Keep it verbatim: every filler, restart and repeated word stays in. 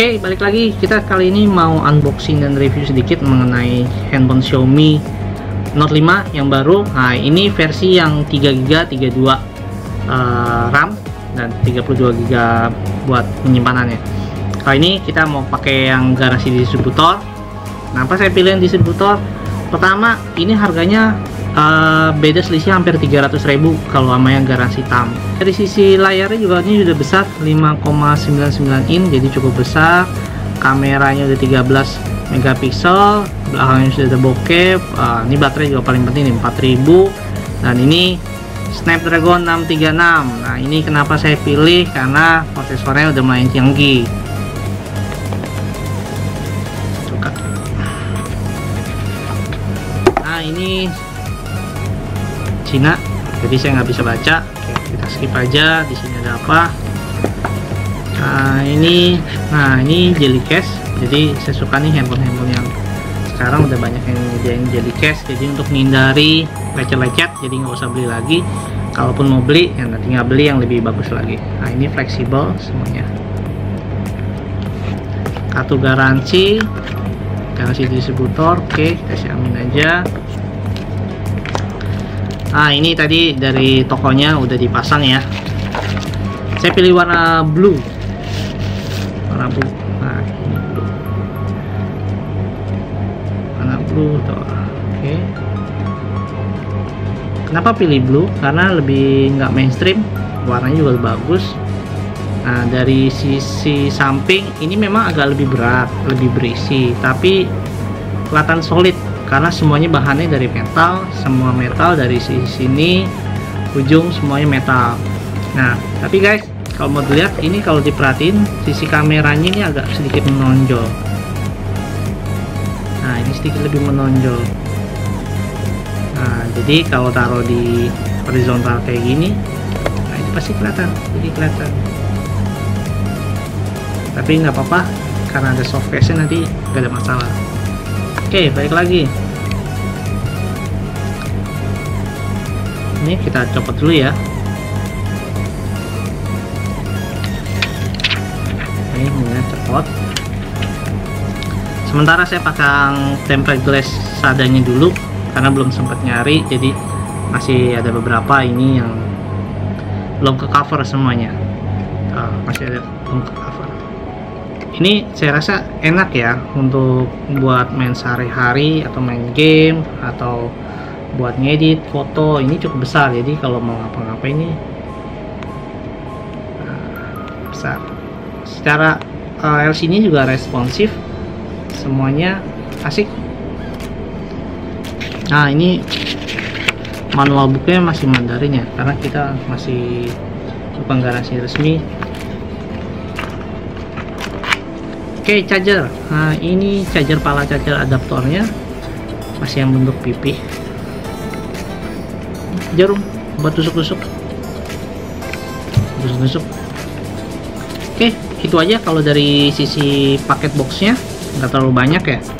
Oke, okay, balik lagi. Kita kali ini mau unboxing dan review sedikit mengenai handphone Xiaomi Note lima yang baru. Nah, ini versi yang tiga giga, tiga puluh dua uh, RAM dan tiga puluh dua giga buat penyimpanannya. Kali ini kita mau pakai yang garansi distributor. Kenapa saya pilih yang distributor? Pertama, ini harganya uh, beda selisih hampir tiga ratus ribu kalau sama yang garansi tam. Dari sisi layarnya juga ini sudah besar, lima koma sembilan sembilan inch, jadi cukup besar. Kameranya udah tiga belas megapiksel, belakangnya sudah ada bokeh. Uh, ini baterai juga paling penting, empat ribu, dan ini Snapdragon enam tiga enam. Nah, ini kenapa saya pilih, karena prosesornya udah main canggih. Nah, ini Cina, jadi saya nggak bisa baca. Oke, kita skip aja. Di sini ada apa? Nah, ini, nah ini jelly case. Jadi saya suka nih handphone-handphone yang sekarang udah banyak yang nyediain jelly case. Jadi untuk menghindari lecet-lecet, jadi nggak usah beli lagi. Kalaupun mau beli, yang nanti nggak beli yang lebih bagus lagi. Nah, ini fleksibel semuanya. Kartu garansi, garansi distributor. Oke, kita siamin aja. Ah, ini tadi dari tokonya udah dipasang ya. Saya pilih warna blue. Warna blue. Nah, ini blue. Warna blue tuh. Oke. Kenapa pilih blue? Karena lebih nggak mainstream, warnanya juga bagus. Nah, dari sisi samping ini memang agak lebih berat, lebih berisi, tapi kelihatan solid karena semuanya bahannya dari metal, semua metal dari sisi sini, ujung semuanya metal. Nah, tapi guys, kalau mau dilihat ini, kalau diperhatiin sisi kameranya ini agak sedikit menonjol. Nah, ini sedikit lebih menonjol. Nah, jadi kalau taruh di horizontal kayak gini, nah itu pasti kelihatan, jadi kelihatan. Tapi nggak apa-apa, karena ada soft case-nya nanti nggak ada masalah. Oke, balik lagi. Ini kita copot dulu ya. Ini mulai copot. Sementara saya pakai tempered glass seadanya dulu, karena belum sempat nyari, jadi masih ada beberapa ini yang belum ke cover semuanya. Uh, masih ada belum ke cover. Ini saya rasa enak ya untuk buat main sehari-hari atau main game atau buat ngedit foto. Ini cukup besar, jadi kalau mau ngapa-ngapain ini uh, besar. Secara uh, L C D-nya juga responsif, semuanya asik. Nah, ini manual booknya masih Mandarin ya, karena kita masih bukan garansi resmi. Oke, charger. Nah, ini charger, pala charger adaptornya masih yang bentuk pipih, jarum buat tusuk-tusuk, tusuk-tusuk. Oke, itu aja kalau dari sisi paket boxnya, nggak terlalu banyak ya.